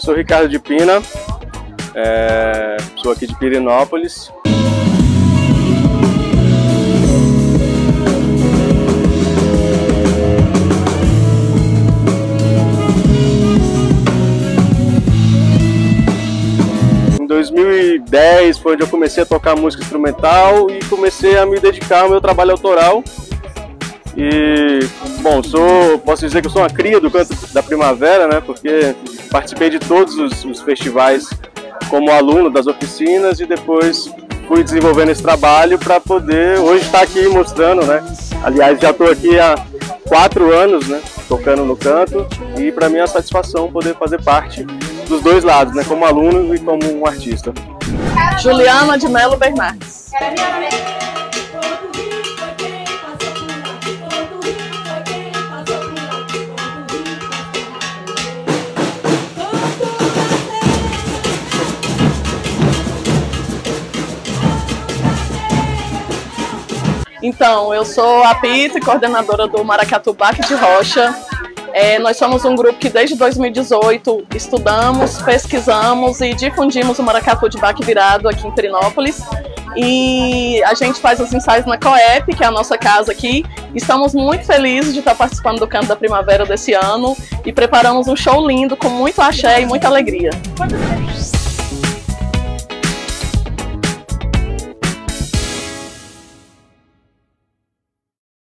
Sou Ricardo de Pina, sou aqui de Pirenópolis. Em 2010 foi onde eu comecei a tocar música instrumental e comecei a me dedicar ao meu trabalho autoral. E, bom, posso dizer que eu sou uma cria do Canto da Primavera, né? Porque participei de todos os festivais como aluno das oficinas e depois fui desenvolvendo esse trabalho para poder hoje estar aqui mostrando, né? Aliás, já estou aqui há 4 anos, né? Tocando no canto, e para mim é uma satisfação poder fazer parte dos dois lados, né? Como aluno e como um artista. Juliana de Melo Bernardes. Então, eu sou a Pita, coordenadora do Maracatu Baque de Rocha. Nós somos um grupo que desde 2018 estudamos, pesquisamos e difundimos o Maracatu de Baque virado aqui em Trinópolis. E a gente faz os ensaios na Coep, que é a nossa casa aqui. Estamos muito felizes de estar participando do Canto da Primavera desse ano e preparamos um show lindo com muito axé e muita alegria.